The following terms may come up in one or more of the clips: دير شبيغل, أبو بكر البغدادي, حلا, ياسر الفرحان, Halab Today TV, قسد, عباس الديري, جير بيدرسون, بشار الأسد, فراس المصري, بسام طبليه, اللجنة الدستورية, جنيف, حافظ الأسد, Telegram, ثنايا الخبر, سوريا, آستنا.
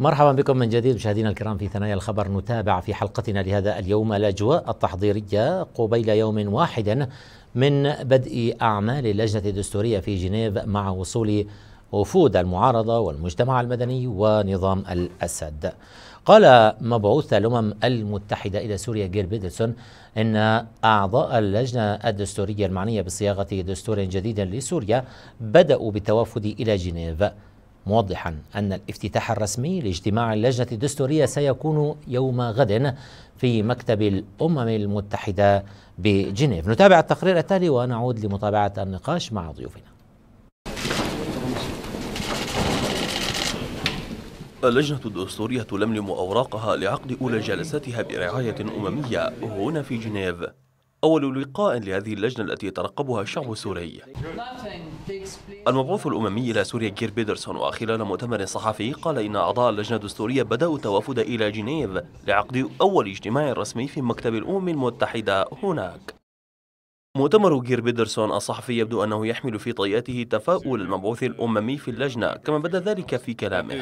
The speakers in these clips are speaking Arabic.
مرحبا بكم من جديد مشاهدينا الكرام في ثنايا الخبر. نتابع في حلقتنا لهذا اليوم الأجواء التحضيرية قبيل يوم واحد من بدء أعمال اللجنة الدستورية في جنيف مع وصول وفود المعارضة والمجتمع المدني ونظام الأسد. قال مبعوث الأمم المتحدة إلى سوريا جير بيدرسون إن أعضاء اللجنة الدستورية المعنية بصياغة دستور جديد لسوريا بدأوا بالتوافد إلى جنيف، موضحا أن الافتتاح الرسمي لاجتماع اللجنة الدستورية سيكون يوم غد في مكتب الأمم المتحدة بجنيف. نتابع التقرير التالي ونعود لمتابعة النقاش مع ضيوفنا. اللجنة الدستورية تلملم أوراقها لعقد أولى جلساتها برعاية أممية هنا في جنيف، أول لقاء لهذه اللجنة التي يترقبها الشعب السوري. المبعوث الأممي إلى سوريا جير بيدرسون وخلال مؤتمر صحفي قال إن أعضاء اللجنة الدستورية بدأوا التوافد إلى جنيف لعقد أول اجتماع رسمي في مكتب الأمم المتحدة هناك. مؤتمر جير بيدرسون الصحفي يبدو أنه يحمل في طياته تفاؤل المبعوث الأممي في اللجنة، كما بدا ذلك في كلامه.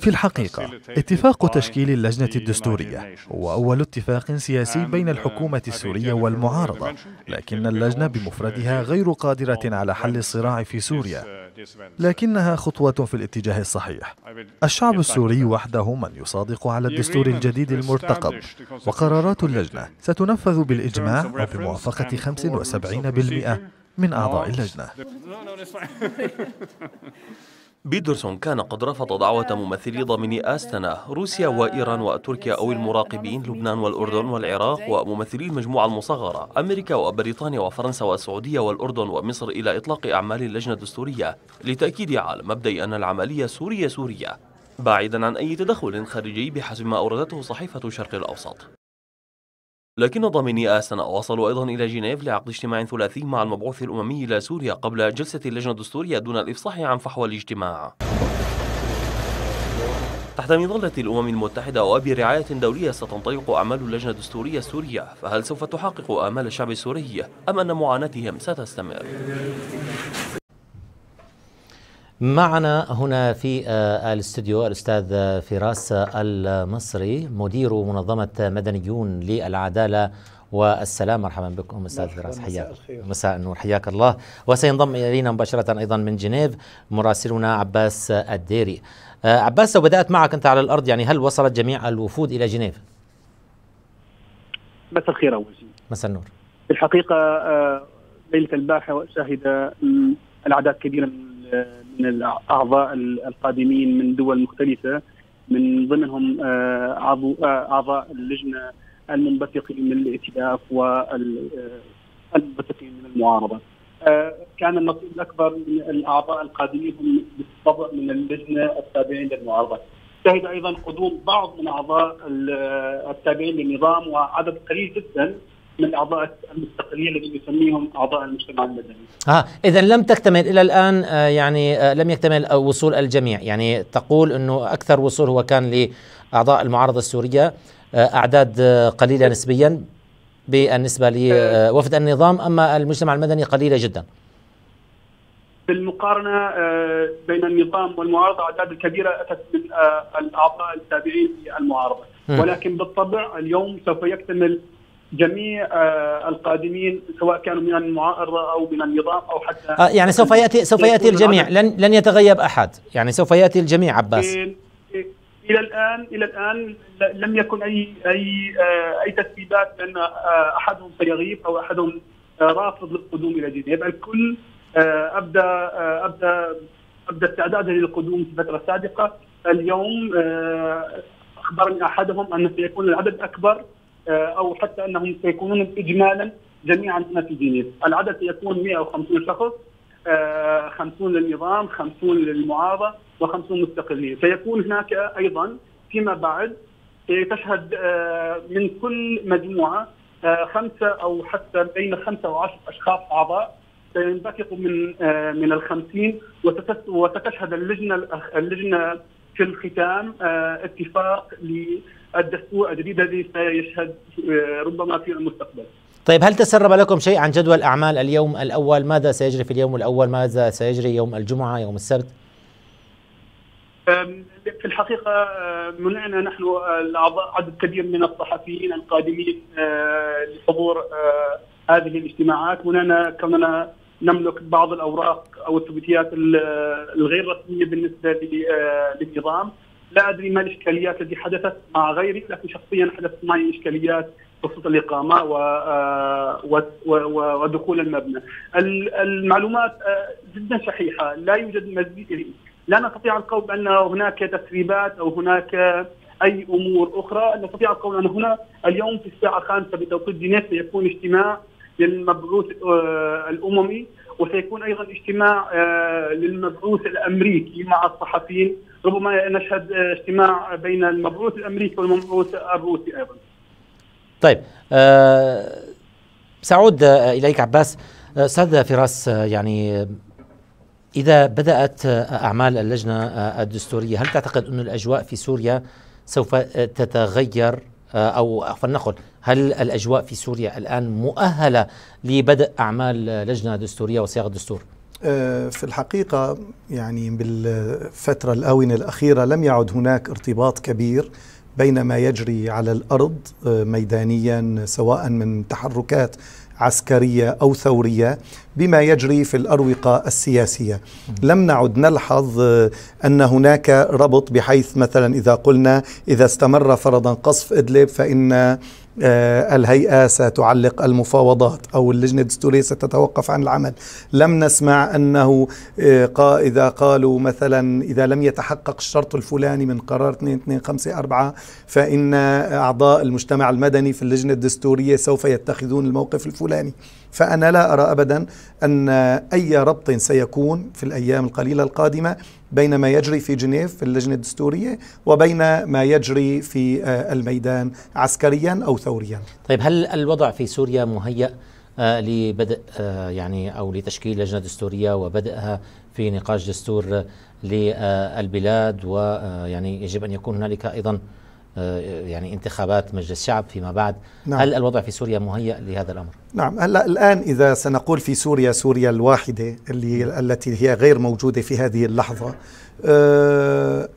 في الحقيقة اتفاق تشكيل اللجنة الدستورية هو أول اتفاق سياسي بين الحكومة السورية والمعارضة، لكن اللجنة بمفردها غير قادرة على حل الصراع في سوريا، لكنها خطوة في الاتجاه الصحيح. الشعب السوري وحده من يصادق على الدستور الجديد المرتقب، وقرارات اللجنة ستنفذ بالإجماع وبموافقة 75% من أعضاء اللجنة. بيدرسون كان قد رفض دعوة ممثلي ضمن آستنا روسيا وإيران وتركيا أو المراقبين لبنان والأردن والعراق وممثلي المجموعة المصغرة أمريكا وبريطانيا وفرنسا والسعودية والأردن ومصر إلى إطلاق أعمال اللجنة الدستورية، لتأكيد على مبدأ أن العملية سورية سورية بعيدا عن أي تدخل خارجي بحسب ما أوردته صحيفة شرق الأوسط. لكن ضامني آستنا وصلوا أيضا إلى جنيف لعقد اجتماع ثلاثي مع المبعوث الأممي إلى سوريا قبل جلسة اللجنة الدستورية دون الإفصاح عن فحوى الاجتماع. تحت مظلة الأمم المتحدة وبرعاية دولية ستنطلق أعمال اللجنة الدستورية السورية، فهل سوف تحقق آمال الشعب السوري أم أن معاناتهم ستستمر؟ معنا هنا في الاستوديو الأستاذ فراس المصري مدير منظمة مدنيون للعدالة والسلام. مرحبا بكم أستاذ فراس، حياك مساء النور، حياك الله. وسينضم إلينا مباشرة أيضا من جنيف مراسلنا عباس الديري. عباس، لو بدأت معك أنت على الأرض، يعني هل وصلت جميع الوفود إلى جنيف؟ مساء الخير أول شيء. مساء النور. بالحقيقة ليلة البارحة شهد الأعداد كبيرة من الأعضاء القادمين من دول مختلفة، من ضمنهم أعضاء اللجنة المنبثقين من الائتلاف والمنبثقين من المعارضة. كان النصيب الأكبر من الأعضاء القادمين هم بالطبع من اللجنة التابعين للمعارضة. شهد أيضا قدوم بعض من أعضاء التابعين للنظام وعدد قليل جدا من الأعضاء المستقلين الذين يسميهم أعضاء المجتمع المدني. إذا لم تكتمل إلى الآن، يعني لم يكتمل وصول الجميع، يعني تقول أنه أكثر وصول هو كان لأعضاء المعارضة السورية، أعداد قليلة نسبيا بالنسبة لوفد النظام، أما المجتمع المدني قليلة جدا. بالمقارنة بين النظام والمعارضة أعداد كبيرة أتت من الأعضاء التابعين للمعارضة، ولكن بالطبع اليوم سوف يكتمل جميع القادمين سواء كانوا من المعارضة أو من النظام أو حتى يعني سوف يأتي الجميع، لن يتغيب أحد، يعني سوف يأتي الجميع. عباس، إلى الآن لم يكن أي تسريبات بأن أحدهم سيغيب أو أحدهم رافض للقدوم إلى جنيف. الكل أبدى استعداده للقدوم في فترة سابقة. اليوم أخبرني أحدهم أن سيكون العدد أكبر أو حتى أنهم سيكونون إجمالا جميعا هنا في جنيف. العدد سيكون 150 شخص، 50 للنظام، 50 للمعارضة و50 مستقلين. سيكون هناك أيضا فيما بعد تشهد من كل مجموعة 5 أو حتى بين 5 و10 أشخاص أعضاء سينبثقوا من 50، وستشهد اللجنة في الختام اتفاق الدستور الجديد الذي سيشهد ربما في المستقبل. طيب، هل تسرب لكم شيء عن جدول أعمال اليوم الأول؟ ماذا سيجري في اليوم الأول؟ ماذا سيجري يوم الجمعة، يوم السبت؟ في الحقيقة منعنا نحن عدد كبير من الصحفيين القادمين لحضور هذه الاجتماعات، منعنا كوننا نملك بعض الأوراق أو الثبوتيات الغير رسمية بالنسبة للنظام. لا أدري ما الإشكاليات التي حدثت مع غيري، لكن شخصيا حدثت معي إشكاليات بخصوص الإقامة ودخول المبنى. المعلومات جدا شحيحة، لا يوجد مزيد، لا نستطيع القول بأن هناك تسريبات أو هناك أي أمور أخرى. نستطيع القول أن هنا اليوم في الساعة 5 بتوقيت جنيف سيكون اجتماع للمبعوث الأممي، وسيكون أيضا اجتماع للمبعوث الأمريكي مع الصحفيين، ربما نشهد اجتماع بين المبعوث الأمريكي والمبعوث الروسي أيضا. طيب، سأعود إليك عباس. أستاذ فراس، يعني إذا بدأت أعمال اللجنة الدستورية، هل تعتقد أن الأجواء في سوريا سوف تتغير؟ أو فلنقل، هل الأجواء في سوريا الآن مؤهلة لبدء أعمال لجنة دستورية وصياغة دستور؟ في الحقيقة يعني بالفترة الآونة الأخيرة لم يعد هناك ارتباط كبير بين ما يجري على الأرض ميدانيا، سواء من تحركات عسكرية أو ثورية، بما يجري في الأروقة السياسية. لم نعد نلحظ أن هناك ربط، بحيث مثلا إذا قلنا إذا استمر فرضا قصف إدلب فإن الهيئة ستعلق المفاوضات أو اللجنة الدستورية ستتوقف عن العمل. لم نسمع أنه إذا قالوا مثلا إذا لم يتحقق الشرط الفلاني من قرار 2254 فإن أعضاء المجتمع المدني في اللجنة الدستورية سوف يتخذون الموقف الفلاني. فأنا لا أرى أبدا أن أي ربط سيكون في الأيام القليلة القادمة بين ما يجري في جنيف في اللجنة الدستورية وبين ما يجري في الميدان عسكريا أو ثوريا. طيب، هل الوضع في سوريا مهيأ لبدء يعني أو لتشكيل لجنة دستورية وبدأها في نقاش دستور للبلاد، ويعني يجب أن يكون هنالك أيضا يعني انتخابات مجلس الشعب فيما بعد؟ نعم. هل الوضع في سوريا مهيأ لهذا الأمر؟ نعم. هلا الآن إذا سنقول في سوريا، سوريا الواحدة التي هي غير موجودة في هذه اللحظة،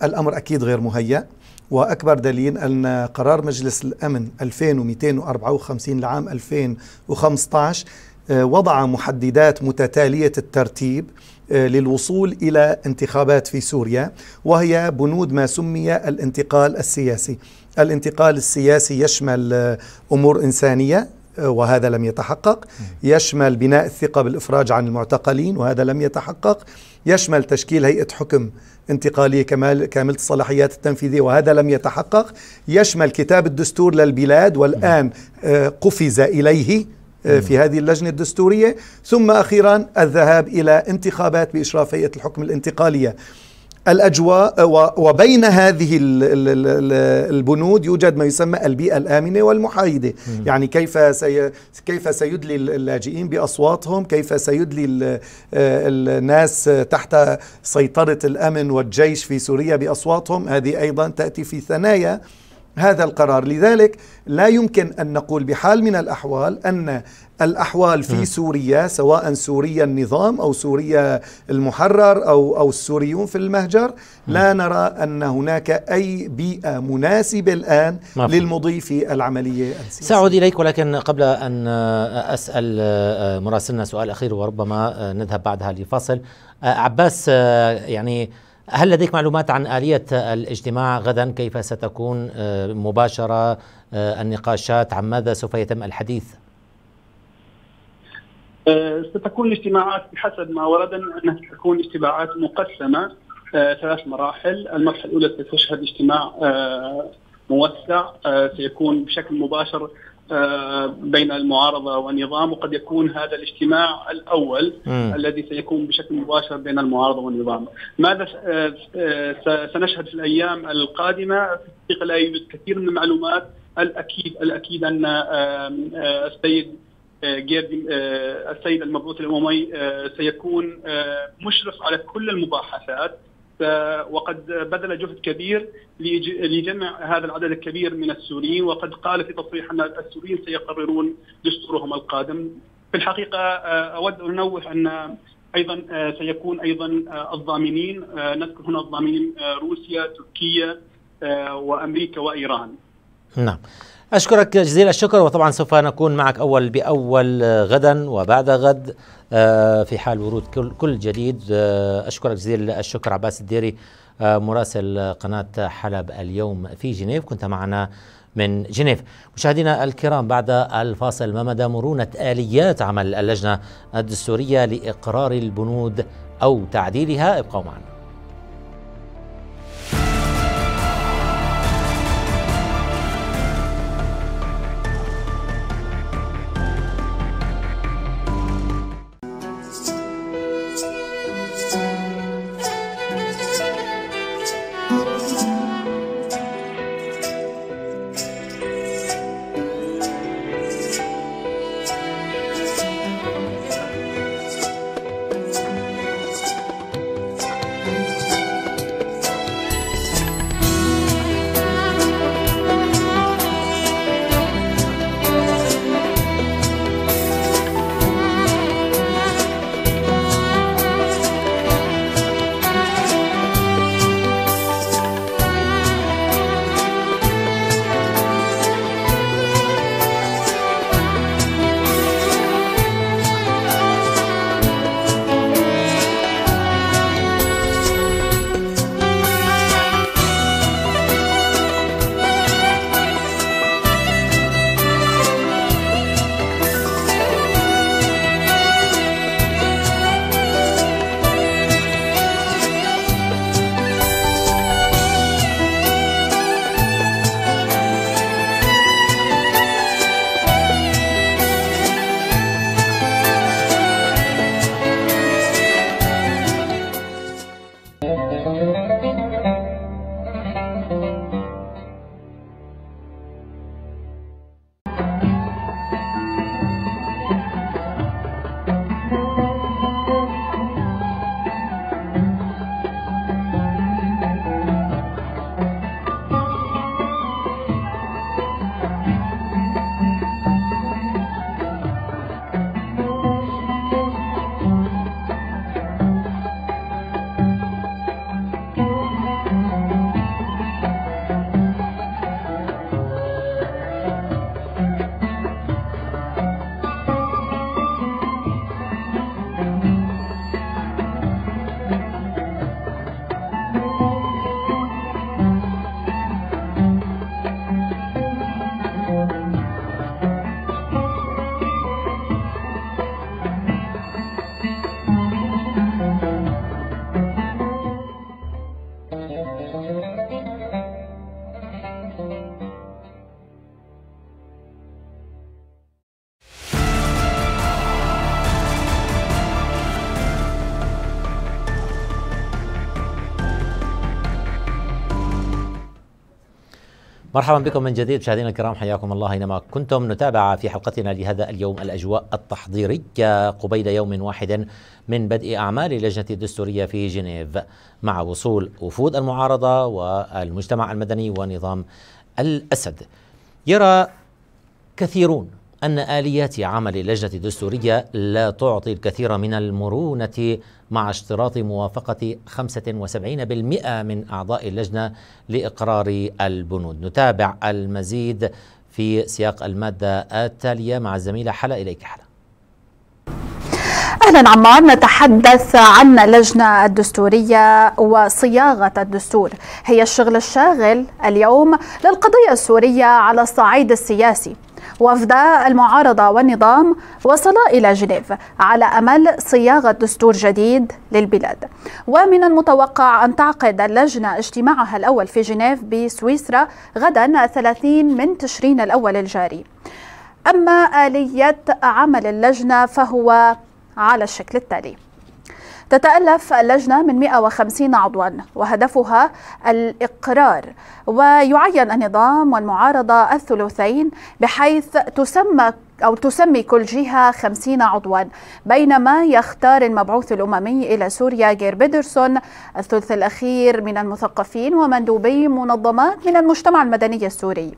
الأمر أكيد غير مهيأ. وأكبر دليل أن قرار مجلس الأمن 2254 لعام 2015 وضع محددات متتالية الترتيب للوصول إلى انتخابات في سوريا، وهي بنود ما سمي الانتقال السياسي. الانتقال السياسي يشمل أمور إنسانية، وهذا لم يتحقق. يشمل بناء الثقة بالإفراج عن المعتقلين، وهذا لم يتحقق. يشمل تشكيل هيئة حكم انتقالية كاملة الصلاحيات التنفيذية، وهذا لم يتحقق. يشمل كتاب الدستور للبلاد، والآن قفز إليه في هذه اللجنة الدستورية. ثم أخيرا الذهاب إلى انتخابات بإشراف هيئة الحكم الانتقالية. الأجواء وبين هذه البنود يوجد ما يسمى البيئة الآمنة والمحايدة. يعني كيف سيدلي اللاجئين بأصواتهم، كيف سيدلي الناس تحت سيطرة الأمن والجيش في سوريا بأصواتهم، هذه أيضا تأتي في ثنايا هذا القرار. لذلك لا يمكن أن نقول بحال من الأحوال أن الأحوال في سوريا، سواء سوريا النظام أو سوريا المحرر أو السوريون في المهجر، لا نرى أن هناك أي بيئة مناسبة الآن للمضي في العملية السياسية. سأعود إليك، ولكن قبل أن أسأل مراسلنا سؤال أخير وربما نذهب بعدها لفاصل، عباس، يعني هل لديك معلومات عن آلية الاجتماع غدا؟ كيف ستكون مباشرة النقاشات؟ عن ماذا سوف يتم الحديث؟ ستكون الاجتماعات بحسب ما وردنا أنها ستكون اجتماعات مقسمة 3 مراحل. المرحلة الأولى ستشهد اجتماع موسع سيكون بشكل مباشر بين المعارضة والنظام، وقد يكون هذا الاجتماع الأول الذي سيكون بشكل مباشر بين المعارضة والنظام. ماذا سنشهد في الأيام القادمة؟ في لا يوجد كثير من المعلومات. الأكيد أن السيد السيد المبعوث الأممي سيكون مشرف على كل المباحثات، وقد بذل جهد كبير لجمع هذا العدد الكبير من السوريين، وقد قال في تصريح أن السوريين سيقررون دستورهم القادم. في الحقيقة أود أن أنوه أن أيضا سيكون أيضا الضامنين، نذكر هنا الضامنين روسيا، تركيا وأمريكا وإيران. نعم، أشكرك جزيل الشكر، وطبعا سوف نكون معك أول بأول غدا وبعد غد في حال ورود كل جديد. أشكرك جزيل الشكر عباس الديري مراسل قناة حلب اليوم في جنيف، كنت معنا من جنيف. مشاهدينا الكرام، بعد الفاصل ما مدى مرونة آليات عمل اللجنة الدستورية لإقرار البنود أو تعديلها؟ ابقوا معنا. مرحبا بكم من جديد مشاهدينا الكرام، حياكم الله اينما كنتم. نتابع في حلقتنا لهذا اليوم الاجواء التحضيريه قبيل يوم واحد من بدء اعمال اللجنه الدستوريه في جنيف، مع وصول وفود المعارضه والمجتمع المدني ونظام الاسد. يرى كثيرون ان اليات عمل اللجنه الدستوريه لا تعطي الكثير من المرونه، مع اشتراط موافقة 75% من أعضاء اللجنة لإقرار البنود. نتابع المزيد في سياق المادة التالية مع الزميلة حلا. إليك حلا. أهلا عمار. نتحدث عن اللجنة الدستورية وصياغة الدستور، هي الشغل الشاغل اليوم للقضية السورية على الصعيد السياسي. وفد المعارضة والنظام وصلا إلى جنيف على أمل صياغة دستور جديد للبلاد، ومن المتوقع أن تعقد اللجنة اجتماعها الأول في جنيف بسويسرا غدا 30 من تشرين الأول الجاري. أما آلية عمل اللجنة فهو على الشكل التالي: تتألف اللجنة من 150 عضوا وهدفها الإقرار، ويعين النظام والمعارضة الثلثين بحيث تسمي كل جهة 50 عضوا، بينما يختار المبعوث الأممي إلى سوريا جير بيدرسون الثلث الأخير من المثقفين ومندوبي منظمات من المجتمع المدني السوري،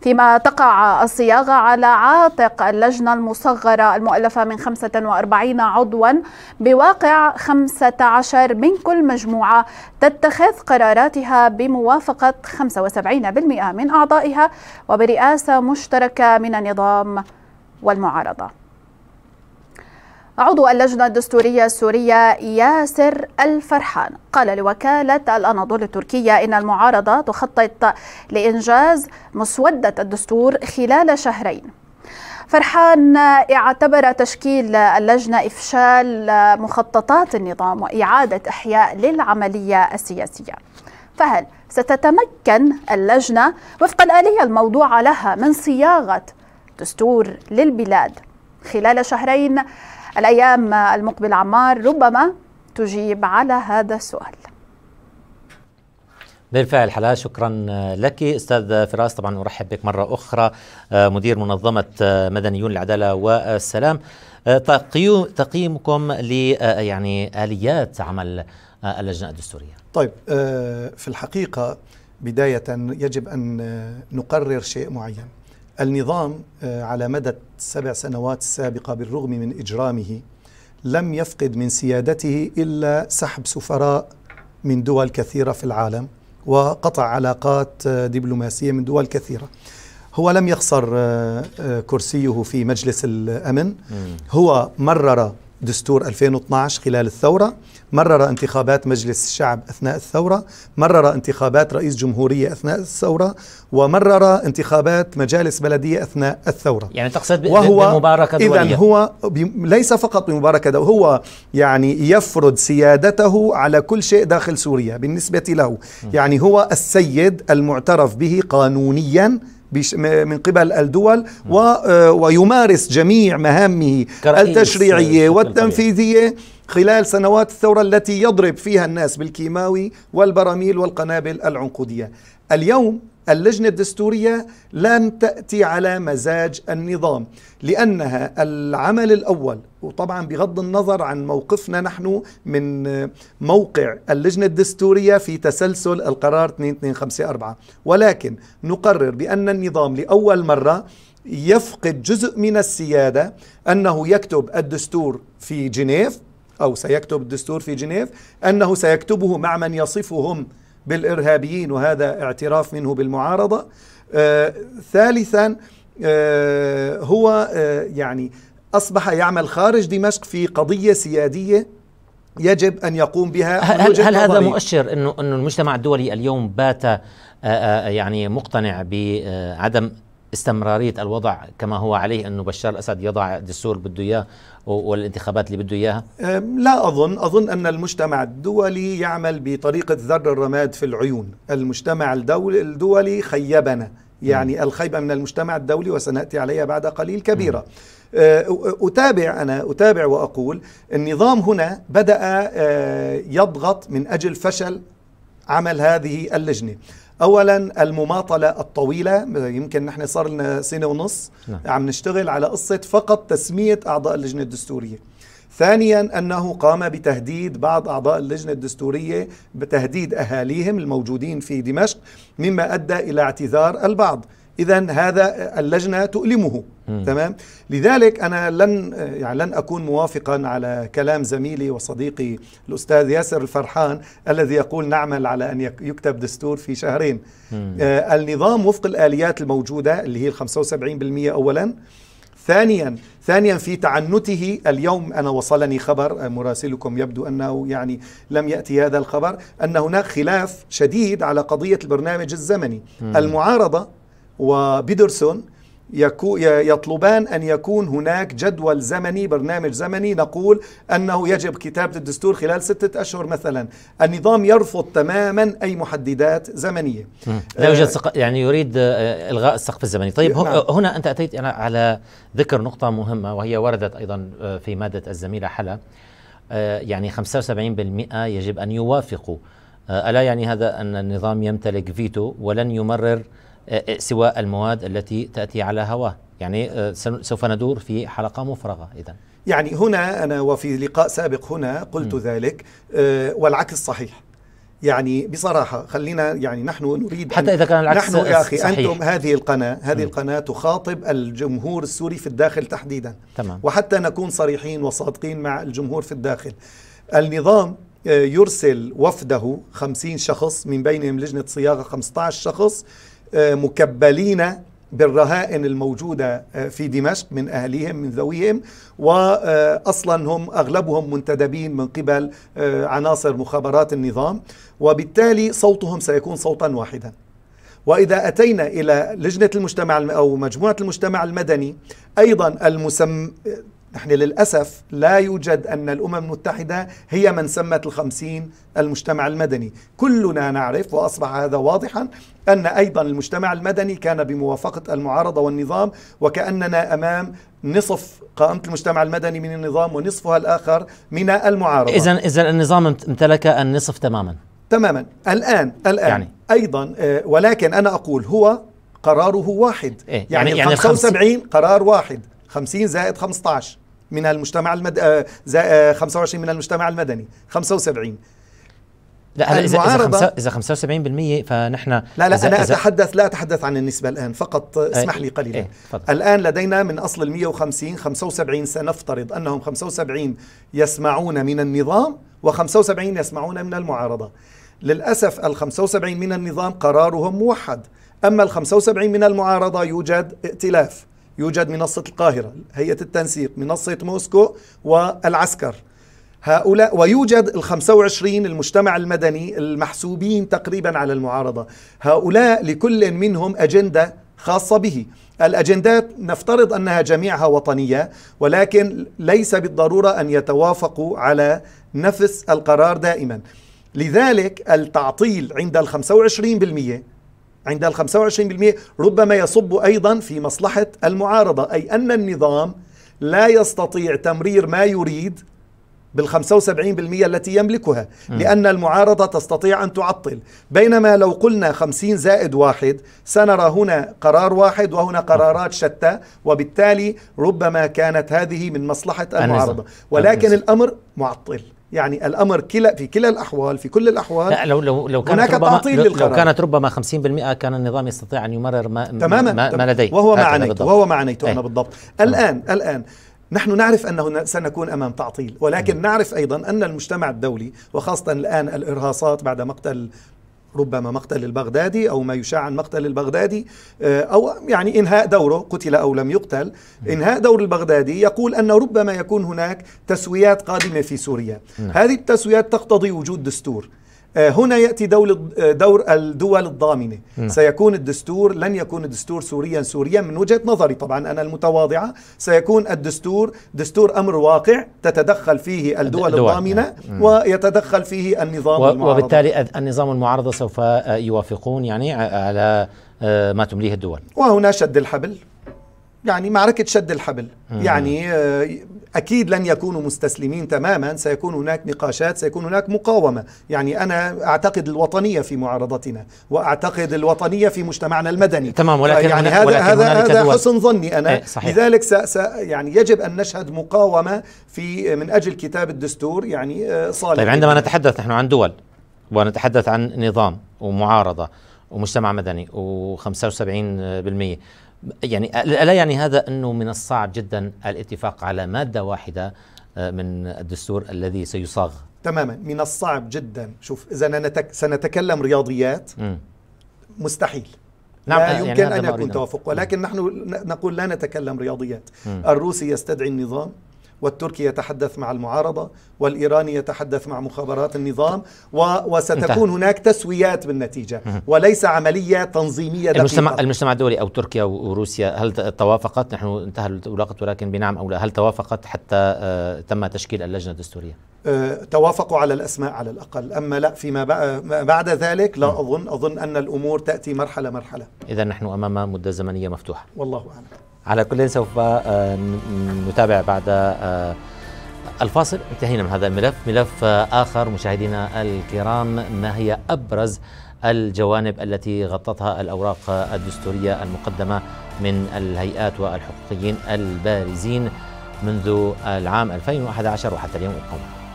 فيما تقع الصياغة على عاتق اللجنة المصغرة المؤلفة من 45 عضوا بواقع 15 من كل مجموعة تتخذ قراراتها بموافقة 75% من أعضائها وبرئاسة مشتركة من النظام والمعارضة. عضو اللجنة الدستورية السورية ياسر الفرحان قال لوكالة الأناضول التركية إن المعارضة تخطط لإنجاز مسودة الدستور خلال شهرين. فرحان اعتبر تشكيل اللجنة إفشال مخططات النظام وإعادة إحياء للعملية السياسية. فهل ستتمكن اللجنة وفق الآلية الموضوعة لها من صياغة دستور للبلاد خلال شهرين؟ الأيام المقبلة عمار ربما تجيب على هذا السؤال. بالفعل حلا، شكرا لك أستاذ فراس. طبعا أرحب بك مرة أخرى، مدير منظمة مدنيون العدالة والسلام. تقييمكم ل يعني آليات عمل اللجنة الدستورية. طيب، في الحقيقة بداية يجب أن نقرر شيء معين. النظام على مدى ال7 سنوات السابقة بالرغم من إجرامه لم يفقد من سيادته إلا سحب سفراء من دول كثيرة في العالم وقطع علاقات دبلوماسية من دول كثيرة. هو لم يخسر كرسيه في مجلس الأمن، هو مرر دستور 2012 خلال الثورة، مرر انتخابات مجلس الشعب أثناء الثورة، مرر انتخابات رئيس جمهورية أثناء الثورة، ومرر انتخابات مجالس بلدية أثناء الثورة. يعني تقصد بمباركة دولية؟ إذن هو ليس فقط بمباركة دولية، هو يعني يفرض سيادته على كل شيء داخل سوريا بالنسبة له. يعني هو السيد المعترف به قانونياً من قبل الدول ويمارس جميع مهامه التشريعية والتنفيذية خلال سنوات الثورة التي يضرب فيها الناس بالكيماوي والبراميل والقنابل العنقودية. اليوم اللجنة الدستورية لن تأتي على مزاج النظام، لأنها العمل الأول، وطبعا بغض النظر عن موقفنا نحن من موقع اللجنة الدستورية في تسلسل القرار 2254، ولكن نقرر بأن النظام لأول مرة يفقد جزء من السيادة، أنه يكتب الدستور في جنيف، أو سيكتب الدستور في جنيف، أنه سيكتبه مع من يصفهم بالإرهابيين، وهذا اعتراف منه بالمعارضة. ثالثا، هو يعني أصبح يعمل خارج دمشق في قضية سيادية يجب أن يقوم بها. هل هذا مؤشر أنه المجتمع الدولي اليوم بات يعني مقتنع بعدم استمرارية الوضع كما هو عليه، أنه بشار الأسد يضع دستور بده إياه والانتخابات اللي بده إياها؟ لا أظن أن المجتمع الدولي يعمل بطريقة ذر الرماد في العيون. المجتمع الدولي خيبنا، يعني الخيبة من المجتمع الدولي وسنأتي عليها بعد قليل كبيرة. أنا أتابع وأقول النظام هنا بدأ يضغط من أجل فشل عمل هذه اللجنة. أولا، المماطلة الطويلة، يمكن نحن صار لنا 1.5 سنة عم نشتغل على قصة فقط تسمية أعضاء اللجنة الدستورية. ثانيا، أنه قام بتهديد بعض أعضاء اللجنة الدستورية بتهديد أهاليهم الموجودين في دمشق، مما أدى إلى اعتذار البعض. إذن هذا اللجنة تؤلمه. تمام. لذلك أنا لن أكون موافقا على كلام زميلي وصديقي الأستاذ ياسر الفرحان الذي يقول نعمل على أن يكتب دستور في شهرين. النظام وفق الآليات الموجودة اللي هي 75% أولا. ثانيا في تعنته اليوم، أنا وصلني خبر، مراسلكم يبدو أنه يعني لم يأتي هذا الخبر، أن هناك خلاف شديد على قضية البرنامج الزمني. المعارضة وبيدرسون يطلبان أن يكون هناك جدول زمني، برنامج زمني، نقول أنه يجب كتابة الدستور خلال 6 أشهر مثلا. النظام يرفض تماما أي محددات زمنية. لا يوجد يعني يريد إلغاء السقف الزمني. طيب، هنا أنت أتيت على ذكر نقطة مهمة، وهي وردت أيضا في مادة الزميلة حلا، يعني 75% يجب أن يوافقوا. ألا يعني هذا أن النظام يمتلك فيتو ولن يمرر سوى المواد التي تأتي على هواه؟ يعني سوف ندور في حلقة مفرغة إذن. يعني هنا أنا وفي لقاء سابق هنا قلت ذلك، والعكس صحيح. يعني بصراحة خلينا، يعني نحن نريد حتى إذا كان العكس نحن يا أخي صحيح. أنتم هذه القناة تخاطب الجمهور السوري في الداخل تحديدا، تمام. وحتى نكون صريحين وصادقين مع الجمهور في الداخل، النظام يرسل وفده 50 شخص من بينهم لجنة صياغة 15 شخص مكبلين بالرهائن الموجودة في دمشق من أهليهم من ذويهم، وأصلا هم أغلبهم منتدبين من قبل عناصر مخابرات النظام، وبالتالي صوتهم سيكون صوتا واحدا. وإذا أتينا إلى لجنة المجتمع أو مجموعة المجتمع المدني أيضا نحن للأسف لا يوجد أن الأمم المتحدة هي من سمت 50 المجتمع المدني. كلنا نعرف وأصبح هذا واضحا أن أيضا المجتمع المدني كان بموافقة المعارضة والنظام، وكأننا أمام نصف قائمة المجتمع المدني من النظام ونصفها الآخر من المعارضة. إذن النظام امتلك النصف تماما الآن يعني. أيضا ولكن أنا أقول هو قراره واحد، يعني 75 قرار واحد، 50 زائد 15 من المجتمع المدني 25 من المجتمع المدني 75. لا إذا 75% فنحن أنا أتحدث، لا أتحدث عن النسبة الآن فقط، اسمح لي قليلا. الآن لدينا من أصل ال 150 75 سنفترض أنهم 75 يسمعون من النظام و75 يسمعون من المعارضة. للأسف ال 75 من النظام قرارهم موحد، أما ال 75 من المعارضة يوجد ائتلاف، يوجد منصة القاهرة، هيئة التنسيق، منصة موسكو والعسكر، هؤلاء، ويوجد ال 25 المجتمع المدني المحسوبين تقريبا على المعارضة. هؤلاء لكل منهم أجندة خاصة به، الأجندات نفترض أنها جميعها وطنية، ولكن ليس بالضرورة أن يتوافقوا على نفس القرار دائما. لذلك التعطيل عند ال 25% ربما يصب أيضا في مصلحة المعارضة، أي أن النظام لا يستطيع تمرير ما يريد بال75% التي يملكها، لأن المعارضة تستطيع أن تعطل. بينما لو قلنا 50 زائد واحد سنرى هنا قرار واحد وهنا قرارات شتى، وبالتالي ربما كانت هذه من مصلحة المعارضة، ولكن الأمر معطل. يعني الأمر في كلا الأحوال، في كل الأحوال، لا لو كانت ربما لو كانت 50% كان النظام يستطيع أن يمرر ما لديه، وهو ما عنيته أنا بالضبط. الآن نحن نعرف أنه سنكون أمام تعطيل، ولكن نعرف أيضا أن المجتمع الدولي، وخاصة الآن الإرهاصات بعد ربما مقتل البغدادي أو ما يشاع عن مقتل البغدادي، أو يعني إنهاء دوره، قتل أو لم يقتل، إنهاء دور البغدادي يقول أن ربما يكون هناك تسويات قادمة في سوريا. هذه التسويات تقتضي وجود دستور. هنا يأتي دور الدول الضامنة. سيكون الدستور، لن يكون الدستور سوريا من وجهة نظري طبعا أنا المتواضعة، سيكون الدستور دستور أمر واقع تتدخل فيه الدول الضامنة ويتدخل فيه النظام والمعارضة، وبالتالي النظام والمعارضة سوف يوافقون يعني على ما تمليه الدول. وهنا شد الحبل، يعني معركة شد الحبل، يعني أكيد لن يكونوا مستسلمين تماما، سيكون هناك نقاشات، سيكون هناك مقاومة. يعني أنا أعتقد الوطنية في معارضتنا، وأعتقد الوطنية في مجتمعنا المدني، تمام. ولكن يعني هذا حسن ظني أنا، لذلك يعني يجب أن نشهد مقاومة من أجل كتاب الدستور يعني صالح. طيب، عندما نتحدث نحن عن دول ونتحدث عن نظام ومعارضة ومجتمع مدني و75%، يعني ألا يعني هذا أنه من الصعب جدا الاتفاق على مادة واحدة من الدستور الذي سيصاغ؟ تماما، من الصعب جدا. شوف، إذا سنتكلم رياضيات مستحيل، نعم، لا يمكن يعني أن يكون توافق، ولكن نحن نقول لا نتكلم رياضيات. الروسي يستدعي النظام، والتركي يتحدث مع المعارضة، والإيراني يتحدث مع مخابرات النظام، وستكون هناك تسويات بالنتيجة، وليس عملية تنظيمية دقيقة. المجتمع الدولي أو تركيا وروسيا هل توافقت؟ نحن انتهى الوقت، ولكن بنعم أو لا، هل توافقت حتى تم تشكيل اللجنة الدستورية؟ توافقوا على الأسماء على الأقل، أما لا فيما بعد ذلك لا أظن أن الأمور تأتي مرحلة مرحلة. إذا نحن أمام مدة زمنية مفتوحة، والله أعلم. على كل، سوف نتابع بعد الفاصل، انتهينا من هذا الملف. ملف آخر مشاهدينا الكرام، ما هي أبرز الجوانب التي غطتها الأوراق الدستورية المقدمة من الهيئات والحقوقيين البارزين منذ العام 2011 وحتى اليوم؟ ابقوا معنا.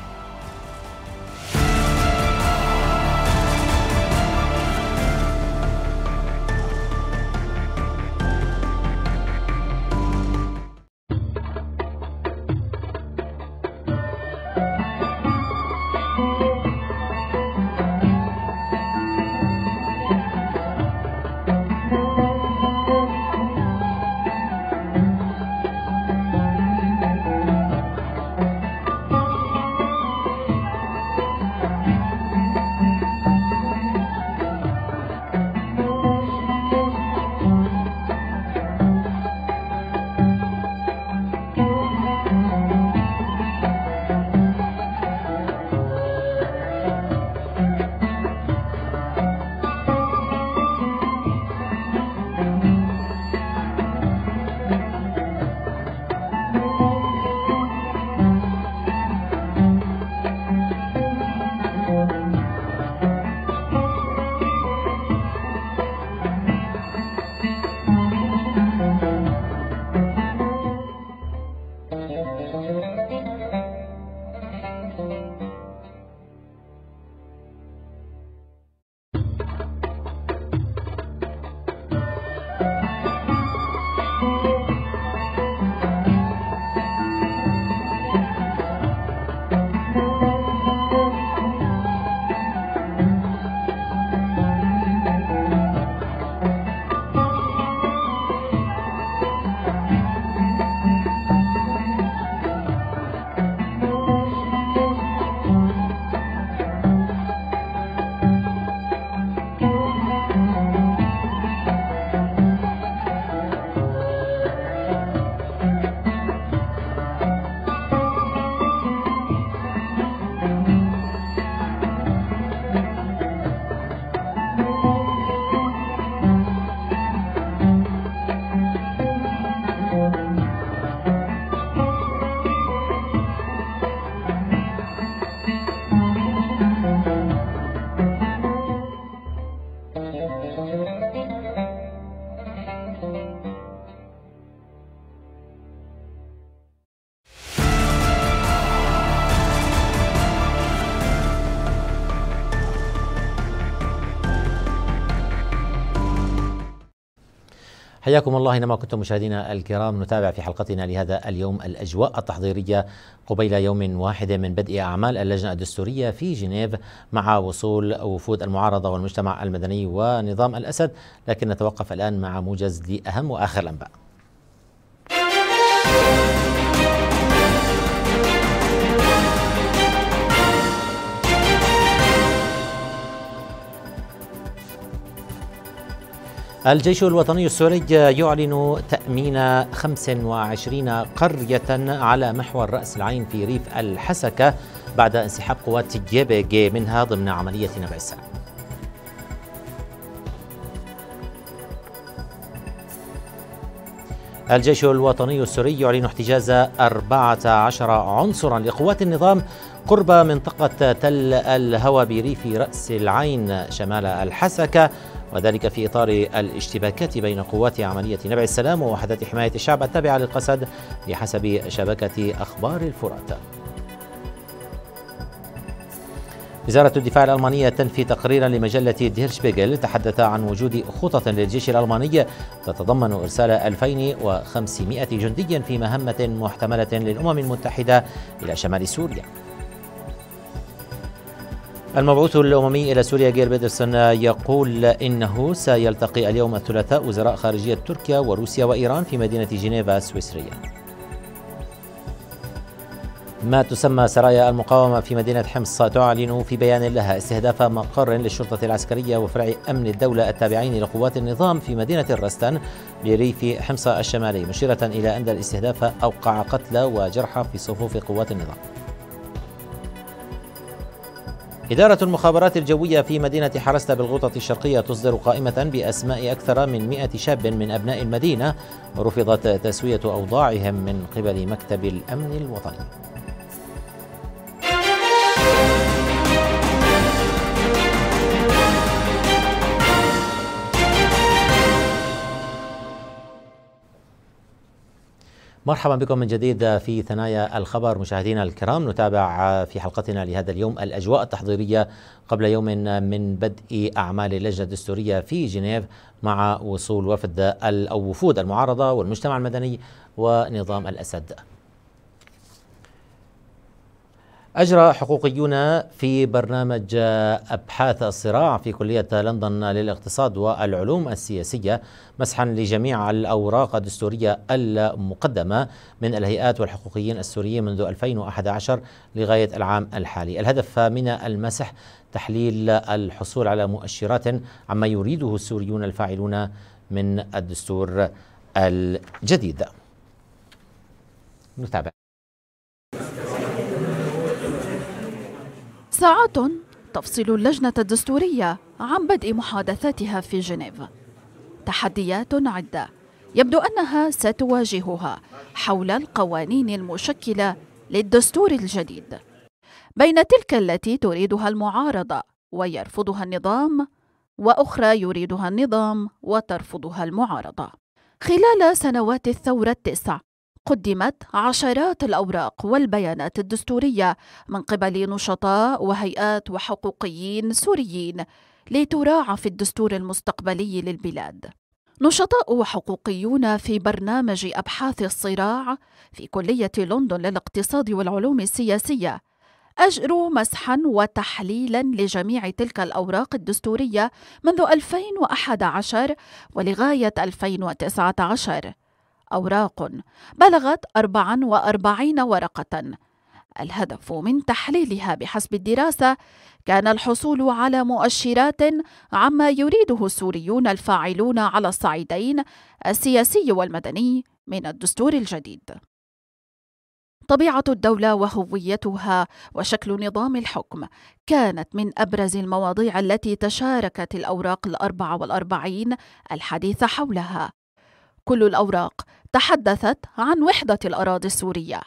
حياكم الله اينما كنتم مشاهدينا الكرام. نتابع في حلقتنا لهذا اليوم الاجواء التحضيريه قبيل يوم واحد من بدء اعمال اللجنه الدستوريه في جنيف مع وصول وفود المعارضه والمجتمع المدني ونظام الاسد، لكن نتوقف الان مع موجز لاهم واخر الانباء. الجيش الوطني السوري يعلن تأمين 25 قرية على محور رأس العين في ريف الحسكة بعد انسحاب قوات جيبيجي منها ضمن عملية نبع السام. الجيش الوطني السوري يعلن احتجاز 14 عنصرا لقوات النظام قرب منطقة تل الهوى بريف رأس العين شمال الحسكة، وذلك في إطار الاشتباكات بين قوات عملية نبع السلام ووحدات حماية الشعب التابعة للقسد بحسب شبكة أخبار الفرات. وزارة الدفاع الألمانية تنفي تقريرا لمجلة دير شبيغل تحدث عن وجود خطط للجيش الألماني تتضمن إرسال 2500 جنديا في مهمة محتملة للأمم المتحدة إلى شمال سوريا. المبعوث الأممي إلى سوريا جير بيدرسون يقول إنه سيلتقي اليوم الثلاثاء وزراء خارجية تركيا وروسيا وإيران في مدينة جنيف السويسرية. ما تسمى سرايا المقاومة في مدينة حمص تعلن في بيان لها استهداف مقر للشرطة العسكرية وفرع أمن الدولة التابعين لقوات النظام في مدينة الرستن بريف حمص الشمالي، مشيرة إلى أن الاستهداف أوقع قتلى وجرحى في صفوف قوات النظام. إدارة المخابرات الجوية في مدينة حرستا بالغوطة الشرقية تصدر قائمة بأسماء أكثر من 100 شاب من أبناء المدينة، ورفضت تسوية أوضاعهم من قبل مكتب الأمن الوطني. مرحبا بكم من جديد في ثنايا الخبر مشاهدينا الكرام. نتابع في حلقتنا لهذا اليوم الأجواء التحضيرية قبل يوم من بدء أعمال اللجنة الدستورية في جنيف مع وصول وفد أو وفود المعارضة والمجتمع المدني ونظام الأسد. أجرى حقوقيون في برنامج أبحاث الصراع في كلية لندن للاقتصاد والعلوم السياسية مسحا لجميع الأوراق الدستورية المقدمة من الهيئات والحقوقيين السوريين منذ 2011 لغاية العام الحالي. الهدف من المسح تحليل الحصول على مؤشرات عما يريده السوريون الفاعلون من الدستور الجديد. نتابع. ساعات تفصل اللجنة الدستورية عن بدء محادثاتها في جنيف. تحديات عدة يبدو أنها ستواجهها حول القوانين المشكلة للدستور الجديد، بين تلك التي تريدها المعارضة ويرفضها النظام، وأخرى يريدها النظام وترفضها المعارضة. خلال سنوات الثورة التسع قدمت عشرات الأوراق والبيانات الدستورية من قبل نشطاء وهيئات وحقوقيين سوريين لتراعى في الدستور المستقبلي للبلاد. نشطاء وحقوقيون في برنامج أبحاث الصراع في كلية لندن للاقتصاد والعلوم السياسية أجروا مسحاً وتحليلاً لجميع تلك الأوراق الدستورية منذ 2011 ولغاية 2019، أوراق بلغت 44 ورقة. الهدف من تحليلها بحسب الدراسة كان الحصول على مؤشرات عما يريده السوريون الفاعلون على الصعيدين السياسي والمدني من الدستور الجديد. طبيعة الدولة وهويتها وشكل نظام الحكم كانت من أبرز المواضيع التي تشاركت الأوراق 44 الحديث حولها. كل الأوراق تحدثت عن وحدة الأراضي السورية.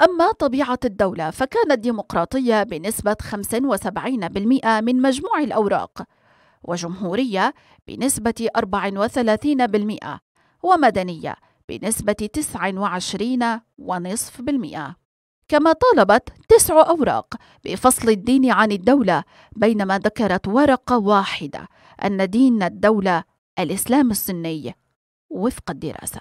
أما طبيعة الدولة فكانت ديمقراطية بنسبة 75% من مجموع الأوراق، وجمهورية بنسبة 34%، ومدنية بنسبة 29.5%. كما طالبت 9 أوراق بفصل الدين عن الدولة، بينما ذكرت ورقة واحدة أن دين الدولة الإسلام السني وفق الدراسة.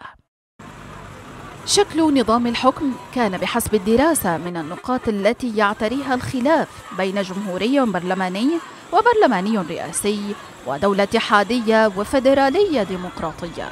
شكل نظام الحكم كان بحسب الدراسة من النقاط التي يعتريها الخلاف بين جمهوري برلماني وبرلماني رئاسي ودولة اتحادية وفدرالية ديمقراطية.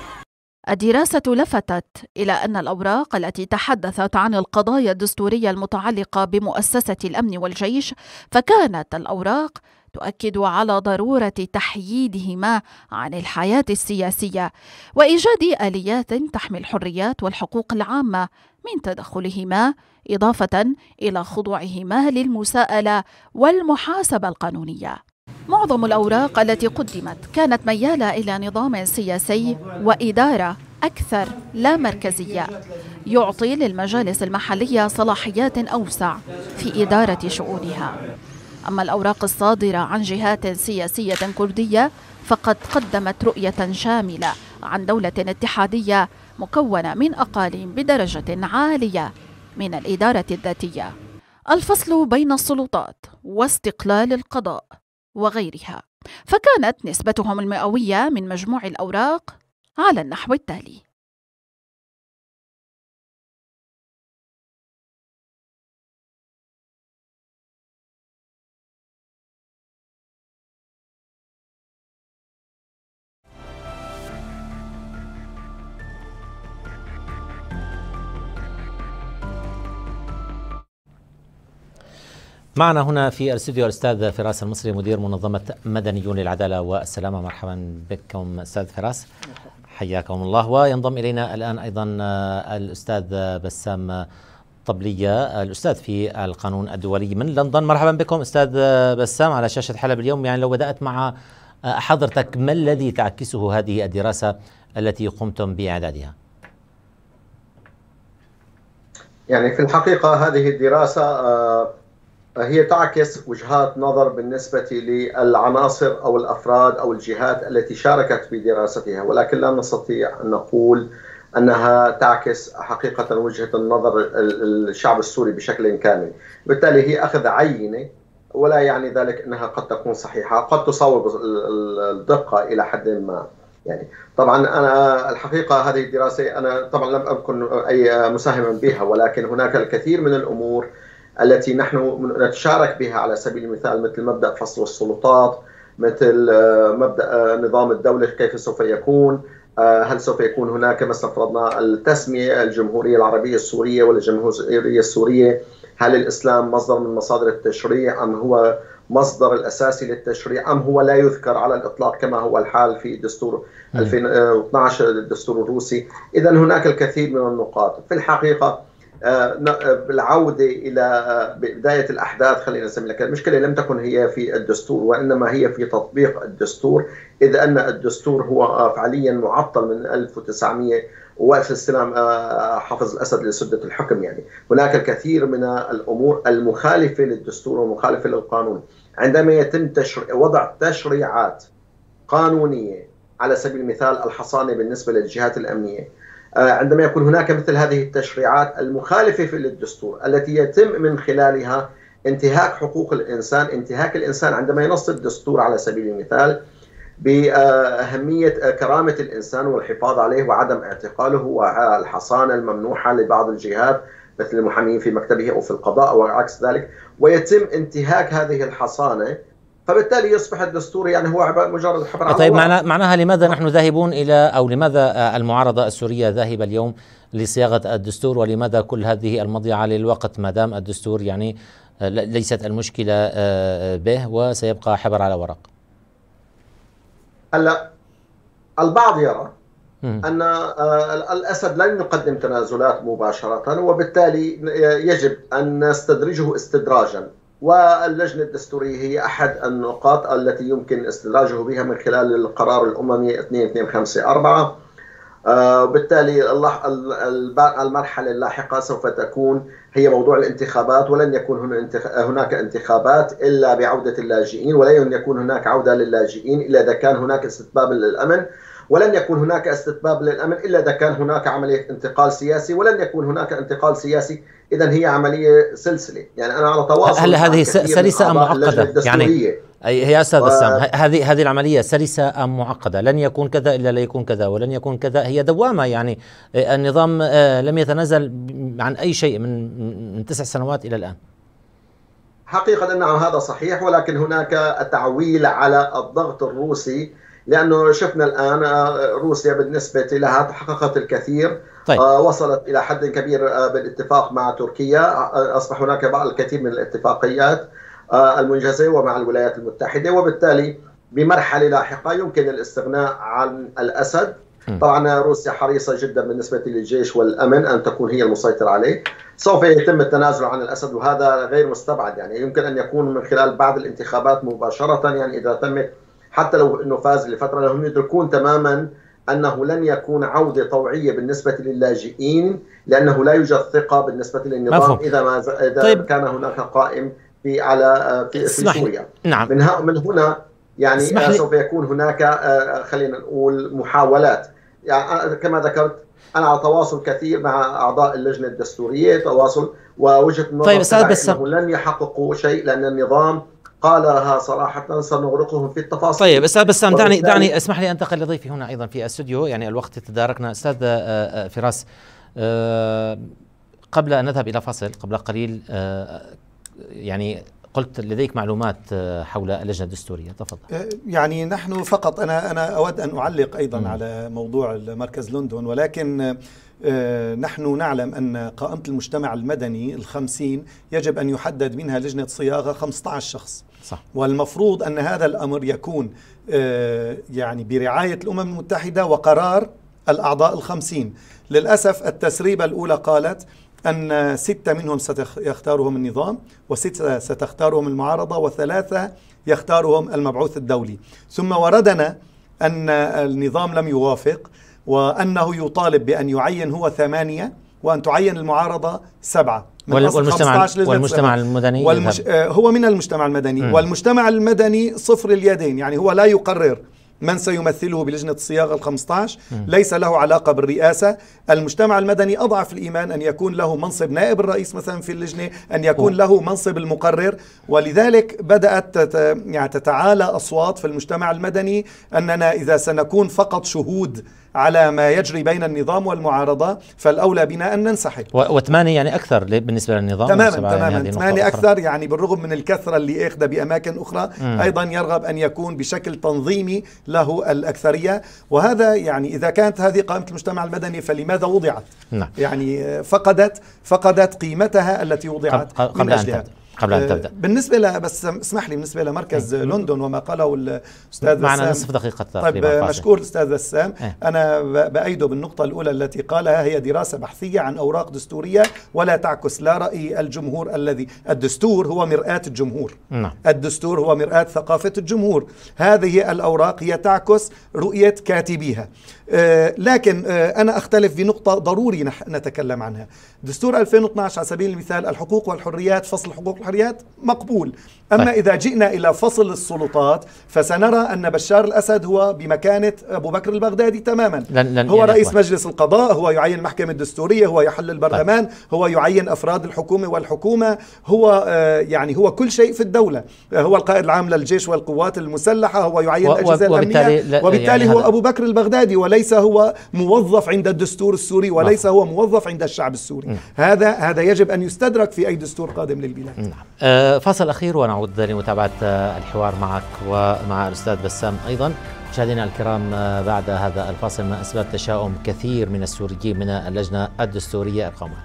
الدراسة لفتت إلى أن الأوراق التي تحدثت عن القضايا الدستورية المتعلقة بمؤسسة الأمن والجيش فكانت الأوراق تؤكد على ضرورة تحييدهما عن الحياة السياسية وإيجاد آليات تحمي الحريات والحقوق العامة من تدخلهما، إضافة إلى خضوعهما للمساءلة والمحاسبة القانونية. معظم الأوراق التي قدمت كانت ميالة إلى نظام سياسي وإدارة أكثر لا مركزية، يعطي للمجالس المحلية صلاحيات أوسع في إدارة شؤونها. أما الأوراق الصادرة عن جهات سياسية كردية فقد قدمت رؤية شاملة عن دولة اتحادية مكونة من أقاليم بدرجة عالية من الإدارة الذاتية، الفصل بين السلطات واستقلال القضاء وغيرها. فكانت نسبتهم المئوية من مجموع الأوراق على النحو التالي. معنا هنا في الاستوديو الاستاذ فراس المصري مدير منظمه مدنيون للعداله والسلامه. مرحبا بكم استاذ فراس، حياكم الله. وينضم الينا الان ايضا الاستاذ بسام طبليه، الاستاذ في القانون الدولي من لندن. مرحبا بكم استاذ بسام على شاشه حلب اليوم. يعني لو بدات مع حضرتك، ما الذي تعكسه هذه الدراسه التي قمتم باعدادها؟ يعني في الحقيقه هذه الدراسه هي تعكس وجهات نظر بالنسبة للعناصر أو الأفراد أو الجهات التي شاركت في دراستها، ولكن لا نستطيع أن نقول أنها تعكس حقيقة وجهة النظر الشعب السوري بشكل كامل. بالتالي هي أخذ عينة، ولا يعني ذلك أنها قد تكون صحيحة، قد تصوب الدقة إلى حد ما. يعني طبعا أنا الحقيقة هذه الدراسة أنا طبعا لم أكن أي مساهما بها، ولكن هناك الكثير من الأمور التي نحن نتشارك بها، على سبيل المثال مثل مبدأ فصل السلطات، مثل مبدأ نظام الدولة كيف سوف يكون، هل سوف يكون هناك مثلا فرضنا التسمية الجمهورية العربية السورية ولا الجمهورية السورية، هل الإسلام مصدر من مصادر التشريع أم هو مصدر الأساسي للتشريع أم هو لا يذكر على الإطلاق كما هو الحال في دستور 2012 الدستور الروسي. إذا هناك الكثير من النقاط. في الحقيقة بالعودة إلى بداية الأحداث، خلينا نسميها كذا، المشكلة لم تكن هي في الدستور، وإنما هي في تطبيق الدستور، إذ أن الدستور هو فعليا معطل من 1900 وقت استلام حافظ الأسد لسدة الحكم. يعني هناك الكثير من الأمور المخالفة للدستور ومخالفة للقانون. عندما يتم وضع تشريعات قانونية، على سبيل المثال الحصانة بالنسبة للجهات الأمنية، عندما يكون هناك مثل هذه التشريعات المخالفة للدستور التي يتم من خلالها انتهاك حقوق الإنسان، انتهاك الإنسان عندما ينص الدستور على سبيل المثال بأهمية كرامة الإنسان والحفاظ عليه وعدم اعتقاله، والحصانة الممنوحة لبعض الجهات مثل المحامين في مكتبه أو في القضاء وعكس ذلك، ويتم انتهاك هذه الحصانة، فبالتالي يصبح الدستور يعني هو مجرد حبر على طيب. معناها لماذا نحن ذاهبون إلى، أو لماذا المعارضة السورية ذاهبة اليوم لصياغة الدستور، ولماذا كل هذه المضيعة للوقت ما دام الدستور يعني ليست المشكلة به وسيبقى حبر على ورق؟ هلا البعض يرى أن الأسد لن يقدم تنازلات مباشرة، وبالتالي يجب أن نستدرجه استدراجا، واللجنة الدستورية هي أحد النقاط التي يمكن استدراجه بها من خلال القرار الأممي 2254. وبالتالي المرحلة اللاحقة سوف تكون هي موضوع الانتخابات، ولن يكون هناك انتخابات إلا بعودة اللاجئين، ولن يكون هناك عودة للاجئين إلا إذا كان هناك استتباب للأمن، ولن يكون هناك استتباب للأمن إلا إذا كان هناك عملية انتقال سياسي، ولن يكون هناك انتقال سياسي. إذا هي عملية سلسلة، يعني أنا على تواصل. هل هذه سلسة أم معقدة؟ يعني يا أستاذ بسام، هذه العملية سلسة أم معقدة؟ لن يكون كذا إلا لا يكون كذا، ولن يكون كذا، هي دوامة. يعني النظام لم يتنازل عن أي شيء من 9 سنوات إلى الآن. حقيقة نعم هذا صحيح، ولكن هناك التعويل على الضغط الروسي، لأنه شفنا الآن روسيا بالنسبة لها تحققت الكثير. طيب. وصلت إلى حد كبير بالاتفاق مع تركيا، أصبح هناك بعض الكثير من الاتفاقيات المنجزة ومع الولايات المتحدة، وبالتالي بمرحلة لاحقة يمكن الاستغناء عن الأسد. طبعا روسيا حريصة جدا بالنسبة للجيش والأمن أن تكون هي المسيطرة عليه، سوف يتم التنازل عن الأسد، وهذا غير مستبعد. يعني يمكن أن يكون من خلال بعض الانتخابات مباشرة، يعني إذا تمت، حتى لو أنه فاز لفترة، لهم يدركون تماما أنه لن يكون عودة طوعية بالنسبة للاجئين، لأنه لا يوجد ثقة بالنسبة للنظام إذا طيب. كان هناك قائم في سوريا. نعم. من هنا يعني سوف يكون هناك خلينا نقول محاولات. يعني كما ذكرت أنا على تواصل كثير مع أعضاء اللجنة الدستورية، تواصل ووجهة النظر أنهم لن يحققوا شيء، لأن النظام قالها صراحة سنغرقهم في التفاصيل. طيب أستاذ بسام، دعني اسمح لي أنتقل لضيفي هنا أيضا في الاستوديو، يعني الوقت تداركنا. أستاذ فراس، قبل أن نذهب إلى فاصل قبل قليل، يعني قلت لديك معلومات حول اللجنة الدستورية، تفضل. يعني نحن فقط أنا أود أن أعلق أيضا على موضوع مركز لندن، ولكن نحن نعلم أن قائمة المجتمع المدني 50 يجب أن يحدد منها لجنة صياغة 15 شخص. صح. والمفروض أن هذا الأمر يكون يعني برعاية الأمم المتحدة وقرار الأعضاء 50. للأسف التسريبة الأولى قالت أن 6 منهم سيختارهم النظام، و6 ستختارهم المعارضة، و3 يختارهم المبعوث الدولي. ثم وردنا أن النظام لم يوافق، وأنه يطالب بأن يعين هو 8 وأن تعين المعارضة 7 والمجتمع المدني هو من المجتمع المدني، والمجتمع المدني صفر اليدين، يعني هو لا يقرر من سيمثله بلجنة الصياغة ال15 ليس له علاقة بالرئاسة. المجتمع المدني أضعف الإيمان أن يكون له منصب نائب الرئيس مثلا في اللجنة، أن يكون له منصب المقرر. ولذلك بدأت تتعالى أصوات في المجتمع المدني أننا إذا سنكون فقط شهود على ما يجري بين النظام والمعارضة فالأولى بنا أن ننسحب. وثمانية يعني أكثر بالنسبة للنظام. تماما ثمانية أكثر، يعني بالرغم من الكثرة اللي أخذ بأماكن أخرى أيضا يرغب أن يكون بشكل تنظيمي له الأكثرية. وهذا يعني إذا كانت هذه قائمة المجتمع المدني فلماذا وضعت؟ نعم. يعني فقدت قيمتها التي وضعت من أجلها. قبل أن تبدأ بالنسبة بس اسمح لي بالنسبة لمركز لندن وما قاله الأستاذ معنا نصف دقيقة تقريبا. طيب مشكور الأستاذ بسام. أنا بأيده بالنقطة الأولى التي قالها، هي دراسة بحثية عن أوراق دستورية ولا تعكس لا رأي الجمهور، الذي الدستور هو مرآة الجمهور. الدستور هو مرآة ثقافة الجمهور. هذه الأوراق هي تعكس رؤية كاتبيها. لكن أنا أختلف في نقطة ضروري نتكلم عنها. دستور 2012 على سبيل المثال الحقوق والحريات، فصل حقوق الحريات مقبول. أما إذا جئنا إلى فصل السلطات فسنرى أن بشار الأسد هو بمكانة أبو بكر البغدادي تماما. هو رئيس مجلس القضاء، هو يعين المحكمة الدستورية، هو يحل البرلمان، هو يعين أفراد الحكومة والحكومة، هو يعني هو كل شيء في الدولة، هو القائد العام للجيش والقوات المسلحة، هو يعين الأجهزة الأمنية، وبالتالي هو أبو بكر البغدادي وليس هو موظف عند الدستور السوري وليس هو موظف عند الشعب السوري. هذا يجب أن يستدرك في أي دستور قادم للبلاد. نعم. فاصل أخير ونعود لمتابعة الحوار معك ومع الأستاذ بسام أيضا. مشاهدينا الكرام، بعد هذا الفاصل ما أسباب تشاؤم كثير من السوريين من اللجنة الدستورية إقامتها.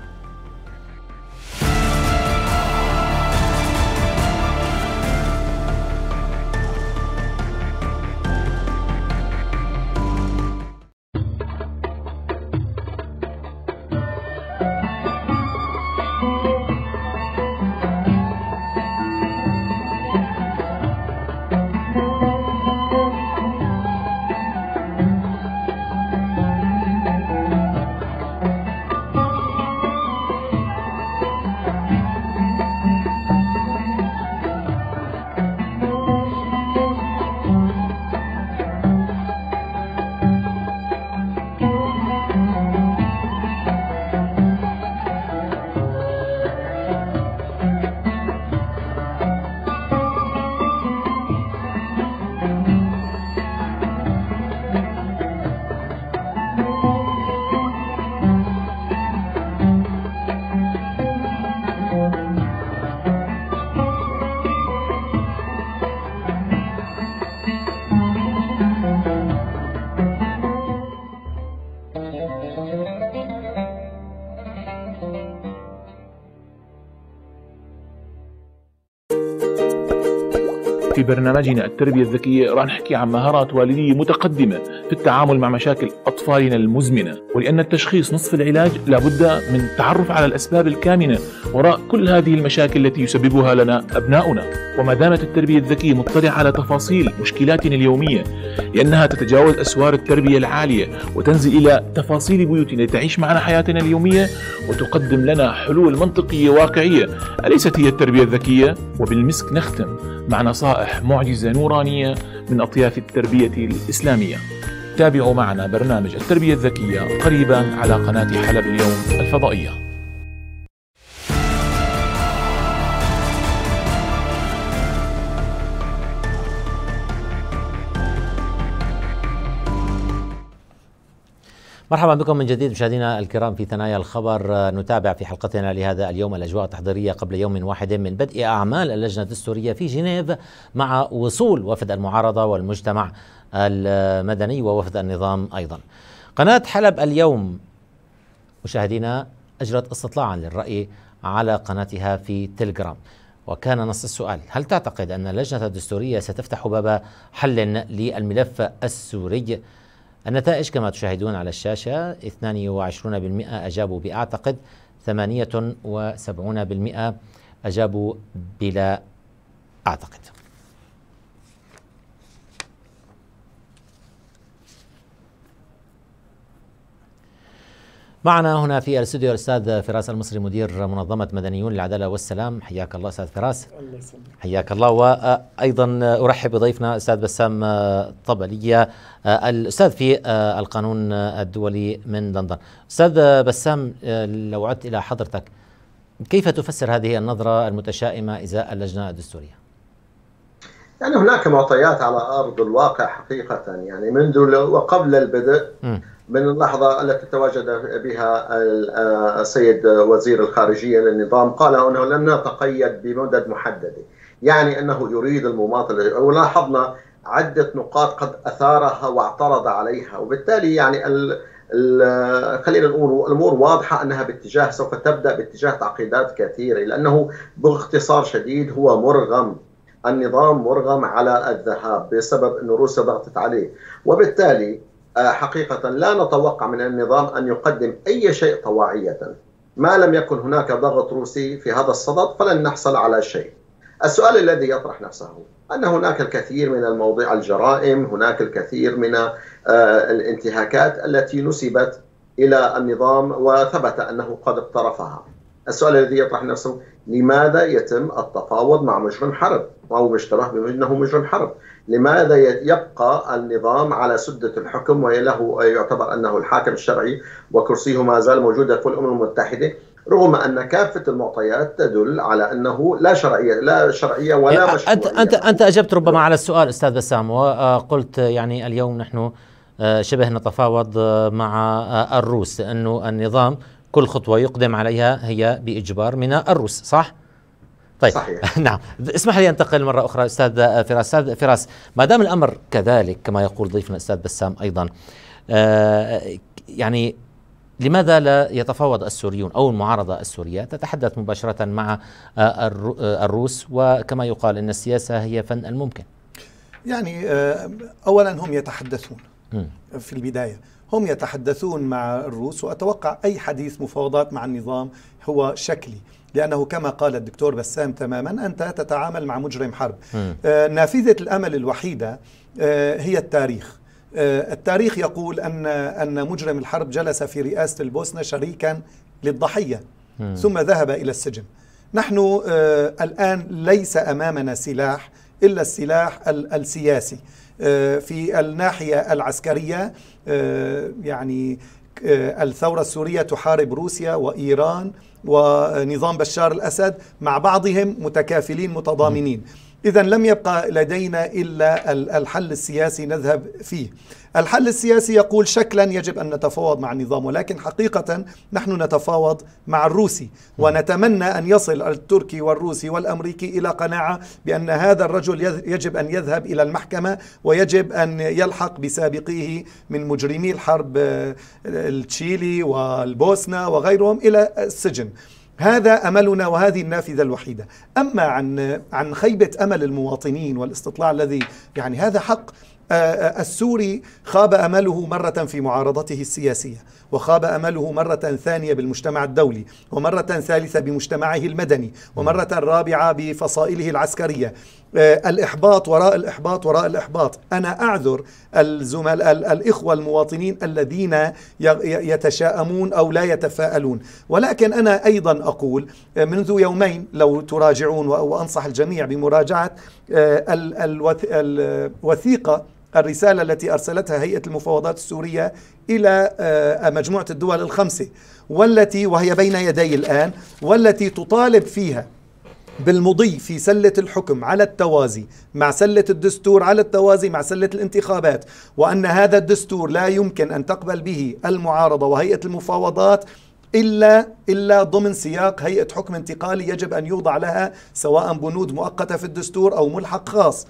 في برنامجنا التربية الذكية راح نحكي عن مهارات والدية متقدمة في التعامل مع مشاكل أطفالنا المزمنة، ولأن التشخيص نصف العلاج لابد من التعرف على الأسباب الكامنة وراء كل هذه المشاكل التي يسببها لنا أبناؤنا. وما دامت التربية الذكية مطلعة على تفاصيل مشكلاتنا اليومية، لأنها تتجاوز أسوار التربية العالية وتنزل إلى تفاصيل بيوتنا لتعيش معنا حياتنا اليومية وتقدم لنا حلول منطقية واقعية، أليست هي التربية الذكية؟ وبالمسك نختم مع نصائح معجزة نورانية من أطياف التربية الإسلامية. تابعوا معنا برنامج التربية الذكية قريبا على قناة حلب اليوم الفضائية. مرحبا بكم من جديد مشاهدينا الكرام في ثنايا الخبر. نتابع في حلقتنا لهذا اليوم الأجواء التحضيرية قبل يوم واحد من بدء أعمال اللجنة الدستورية في جنيف، مع وصول وفد المعارضة والمجتمع المدني ووفد النظام أيضا. قناة حلب اليوم مشاهدينا أجرت استطلاعا للرأي على قناتها في تليجرام، وكان نص السؤال: هل تعتقد أن اللجنة الدستورية ستفتح باب حل للملف السوري؟ النتائج كما تشاهدون على الشاشة: 22% أجابوا بأعتقد، 78% أجابوا بلا أعتقد. معنا هنا في الاستوديو الاستاذ فراس المصري مدير منظمه مدنيون للعداله والسلام. حياك الله استاذ فراس. الله يسلمك. حياك الله. وايضا ارحب بضيفنا استاذ بسام طبليه الاستاذ في القانون الدولي من لندن. استاذ بسام، لو عدت الى حضرتك، كيف تفسر هذه النظره المتشائمه ازاء اللجنه الدستوريه؟ يعني هناك معطيات على ارض الواقع حقيقه، يعني منذ وقبل البدء من اللحظة التي تواجد بها السيد وزير الخارجية للنظام، قال أنه لن نتقيد بمدة محددة، يعني أنه يريد المماطلة. ولاحظنا عدة نقاط قد أثارها واعترض عليها، وبالتالي يعني خلينا نقول الأمور واضحة أنها باتجاه، سوف تبدأ باتجاه تعقيدات كثيرة، لأنه باختصار شديد هو مرغم، النظام مرغم على الذهاب بسبب أن روسيا ضغطت عليه. وبالتالي حقيقة لا نتوقع من النظام أن يقدم أي شيء طواعية، ما لم يكن هناك ضغط روسي في هذا الصدد فلن نحصل على شيء. السؤال الذي يطرح نفسه أن هناك الكثير من المواضيع، الجرائم، هناك الكثير من الانتهاكات التي نسبت إلى النظام وثبت أنه قد اقترفها. السؤال الذي يطرح نفسه، لماذا يتم التفاوض مع مجرم حرب أو مشتبه بأنه مجرم حرب؟ لماذا يبقى النظام على سدة الحكم وله يعتبر أنه الحاكم الشرعي وكرسيه ما زال موجودا في الأمم المتحدة، رغم أن كافة المعطيات تدل على أنه لا شرعية ولا مشروعية؟ أنت أجبت ربما على السؤال أستاذ بسام، وقلت يعني اليوم نحن شبه نتفاوض مع الروس، لأنه النظام كل خطوة يقدم عليها هي بإجبار من الروس، صح؟ طيب صحيح. نعم، اسمح لي انتقل مرة أخرى أستاذ فراس. أستاذ فراس، ما دام الأمر كذلك كما يقول ضيفنا أستاذ بسام أيضا، يعني لماذا لا يتفاوض السوريون أو المعارضة السورية تتحدث مباشرة مع الروس، وكما يقال أن السياسة هي فن الممكن؟ يعني أولا هم يتحدثون في البداية، هم يتحدثون مع الروس، وأتوقع أي حديث مفاوضات مع النظام هو شكلي، لأنه كما قال الدكتور بسام تماما، أنت تتعامل مع مجرم حرب. نافذة الأمل الوحيدة هي التاريخ. التاريخ يقول أن مجرم الحرب جلس في رئاسة البوسنة شريكا للضحية ثم ذهب إلى السجن. نحن الآن ليس أمامنا سلاح إلا السلاح السياسي. في الناحية العسكرية يعني الثورة السورية تحارب روسيا وإيران ونظام بشار الأسد، مع بعضهم متكافلين متضامنين. إذا لم يبقى لدينا إلا الحل السياسي نذهب فيه. الحل السياسي يقول شكلا يجب أن نتفاوض مع النظام، ولكن حقيقة نحن نتفاوض مع الروسي، ونتمنى أن يصل التركي والروسي والأمريكي إلى قناعة بأن هذا الرجل يجب أن يذهب إلى المحكمة، ويجب أن يلحق بسابقيه من مجرمي الحرب التشيلي والبوسنة وغيرهم إلى السجن. هذا أملنا وهذه النافذة الوحيدة. أما عن خيبة أمل المواطنين والاستطلاع الذي يعني هذا حق، السوري خاب أمله مرة في معارضته السياسية، وخاب أمله مرة ثانية بالمجتمع الدولي، ومرة ثالثة بمجتمعه المدني، ومرة رابعة بفصائله العسكرية. الإحباط وراء الإحباط وراء الإحباط. أنا أعذر الزملاء الإخوة المواطنين الذين يتشائمون أو لا يتفاءلون، ولكن أنا أيضا أقول منذ يومين لو تراجعون، وأنصح الجميع بمراجعة الوثيقة، الرسالة التي أرسلتها هيئة المفاوضات السورية إلى مجموعة الدول الخمسة، والتي وهي بين يدي الآن، والتي تطالب فيها بالمضي في سلة الحكم على التوازي مع سلة الدستور، على التوازي مع سلة الانتخابات، وأن هذا الدستور لا يمكن أن تقبل به المعارضة وهيئة المفاوضات إلا ضمن سياق هيئة حكم انتقالي يجب أن يوضع لها سواء بنود مؤقتة في الدستور أو ملحق خاص.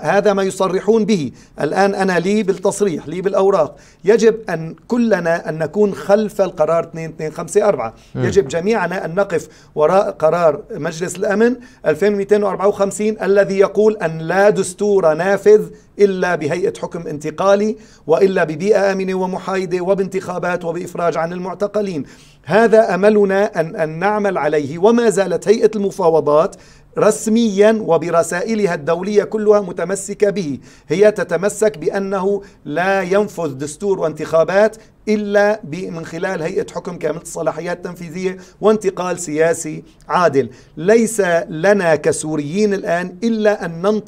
هذا ما يصرحون به الآن. أنا لي بالتصريح، لي بالأوراق. يجب أن كلنا أن نكون خلف القرار 2254. يجب جميعنا أن نقف وراء قرار مجلس الأمن 2254 الذي يقول أن لا دستور نافذ إلا بهيئة حكم انتقالي، وإلا ببيئة آمنة ومحايدة، وبانتخابات، وبإفراج عن المعتقلين. هذا أملنا أن نعمل عليه، وما زالت هيئة المفاوضات رسميا وبرسائلها الدولية كلها متمسكة به. هي تتمسك بأنه لا ينفذ دستور وانتخابات إلا من خلال هيئة حكم كاملة الصلاحيات التنفيذية وانتقال سياسي عادل. ليس لنا كسوريين الآن إلا أن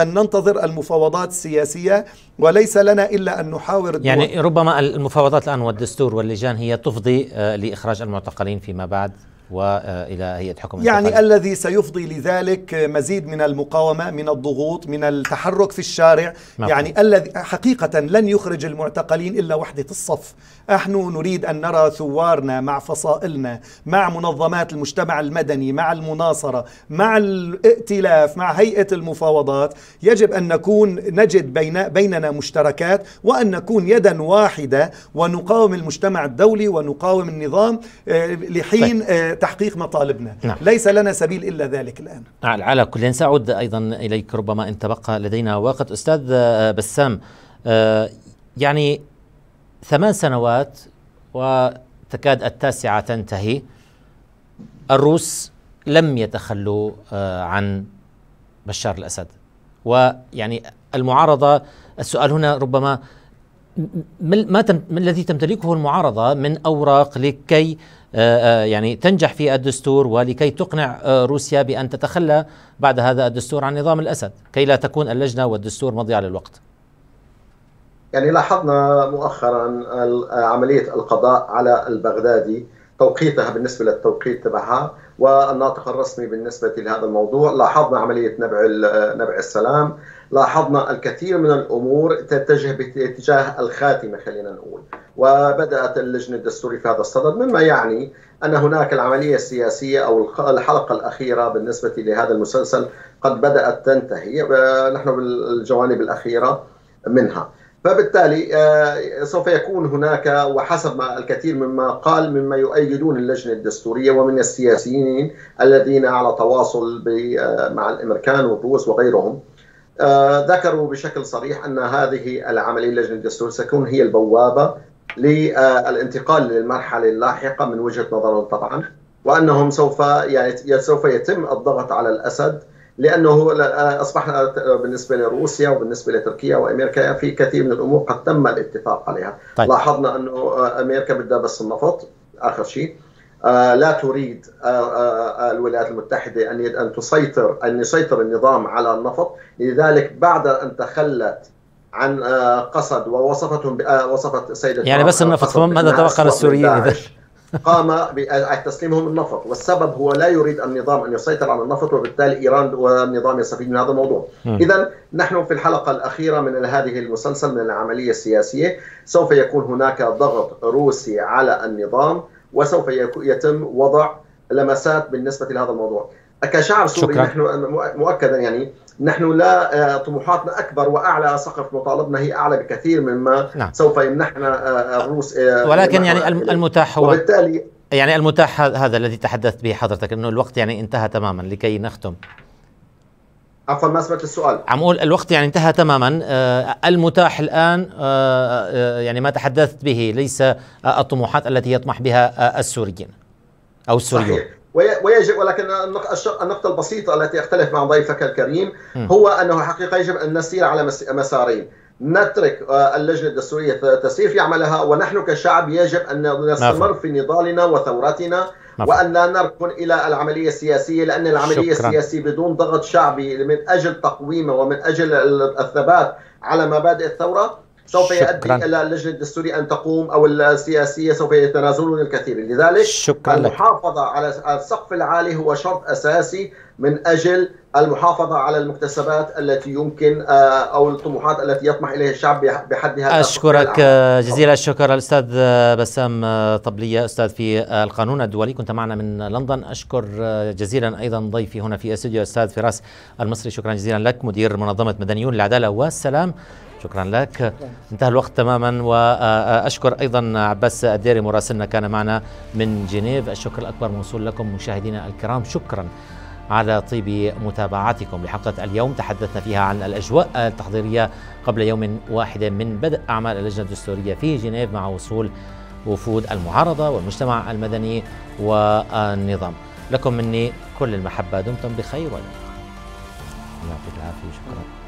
ننتظر المفاوضات السياسية، وليس لنا إلا أن نحاور الدول. يعني ربما المفاوضات الآن والدستور واللجان هي تفضي لإخراج المعتقلين فيما بعد وإلى هيئة حكم يعني الذي سيفضي لذلك مزيد من المقاومة، من الضغوط، من التحرك في الشارع. يعني الذي حقيقة لن يخرج المعتقلين إلا وحدة الصف. نحن نريد أن نرى ثوارنا مع فصائلنا، مع منظمات المجتمع المدني، مع المناصرة، مع الائتلاف، مع هيئة المفاوضات. يجب أن نجد بيننا مشتركات، وأن نكون يدا واحدة ونقاوم المجتمع الدولي ونقاوم النظام لحين تحقيق مطالبنا. نعم. ليس لنا سبيل إلا ذلك الآن. على كل سأعود أيضا إليك ربما إن تبقى لدينا وقت أستاذ بسام. يعني 8 سنوات وتكاد التاسعة تنتهي، الروس لم يتخلوا عن بشار الأسد، ويعني المعارضة، السؤال هنا ربما ما الذي تمتلكه المعارضة من أوراق لكي يعني تنجح في الدستور ولكي تقنع روسيا بأن تتخلى بعد هذا الدستور عن نظام الأسد كي لا تكون اللجنة والدستور مضيعة للوقت؟ يعني لاحظنا مؤخرا عملية القضاء على البغدادي، توقيتها بالنسبة للتوقيت تبعها والناطق الرسمي بالنسبة لهذا الموضوع، لاحظنا عملية نبع السلام، لاحظنا الكثير من الأمور تتجه باتجاه الخاتمة خلينا نقول. وبدأت اللجنة الدستورية في هذا الصدد، مما يعني أن هناك العملية السياسية أو الحلقة الأخيرة بالنسبة لهذا المسلسل قد بدأت تنتهي، نحن بالجوانب الأخيرة منها. فبالتالي سوف يكون هناك، وحسب ما الكثير مما قال مما يؤيدون اللجنة الدستورية ومن السياسيين الذين على تواصل مع الأمريكان والروس وغيرهم، ذكروا بشكل صريح أن هذه العملية اللجنة الدستورية ستكون هي البوابة للانتقال للمرحلة اللاحقة من وجهة نظرهم طبعا، وأنهم سوف يتم الضغط على الأسد، لأنه أصبحنا بالنسبة لروسيا وبالنسبة لتركيا وأمريكا في كثير من الأمور قد تم الاتفاق عليها. طيب. لاحظنا أنه أمريكا بدها بس النفط آخر شيء، لا تريد الولايات المتحدة أن يسيطر النظام على النفط، لذلك بعد أن تخلت عن قسد ووصفتهم وصفت سيدة يعني بس النفط، ماذا توقع السوريين إذا قام بتسليمهم النفط؟ والسبب هو لا يريد النظام أن يسيطر على النفط، وبالتالي إيران والنظام يستفيد من هذا الموضوع. إذا نحن في الحلقة الأخيرة من هذه المسلسل من العملية السياسية، سوف يكون هناك ضغط روسي على النظام، وسوف يتم وضع لمسات بالنسبة لهذا الموضوع. كشعب سوري نحن مؤكدا يعني نحن لا، طموحاتنا أكبر وأعلى، سقف مطالبنا هي أعلى بكثير مما نعم. سوف يمنحنا الروس، ولكن يعني المتاح هو وبالتالي يعني المتاح هذا الذي تحدثت به حضرتك، أنه الوقت يعني انتهى تماما لكي نختم. عفوا ما سمعت السؤال. عم أقول الوقت يعني انتهى تماما، المتاح الآن يعني ما تحدثت به، ليس الطموحات التي يطمح بها السوريين أو السوريون. ويجب، ولكن النقطة البسيطة التي أختلف مع ضيفك الكريم هو أنه حقيقة يجب أن نسير على مسارين، نترك اللجنة الدستورية تسير في عملها، ونحن كشعب يجب أن نستمر في نضالنا وثورتنا، وأن لا نركن إلى العملية السياسية، لأن العملية السياسية بدون ضغط شعبي من أجل تقويمه ومن أجل الثبات على مبادئ الثورة سوف يؤدي إلى اللجنة الدستورية أن تقوم أو السياسية سوف يتنازلون الكثير. لذلك المحافظة على السقف العالي هو شرط أساسي من أجل المحافظة على المكتسبات التي يمكن أو الطموحات التي يطمح إليها الشعب بحدها. أشكرك جزيل الشكر الأستاذ بسام طبليه، أستاذ في القانون الدولي، كنت معنا من لندن. أشكر جزيلا أيضا ضيفي هنا في استوديو الأستاذ فراس المصري، شكرا جزيلا لك، مدير منظمة مدنيون للعدالة والسلام، شكرا لك. انتهى الوقت تماما، وأشكر أيضا عباس الديري مراسلنا كان معنا من جنيف. الشكر الأكبر موصول لكم مشاهدينا الكرام، شكرا على طيب متابعتكم لحلقة اليوم، تحدثنا فيها عن الأجواء التحضيرية قبل يوم واحد من بدء أعمال اللجنة الدستورية في جنيف مع وصول وفود المعارضة والمجتمع المدني والنظام. لكم مني كل المحبة، دمتم بخير ونعم. يعطيك العافية، شكرا.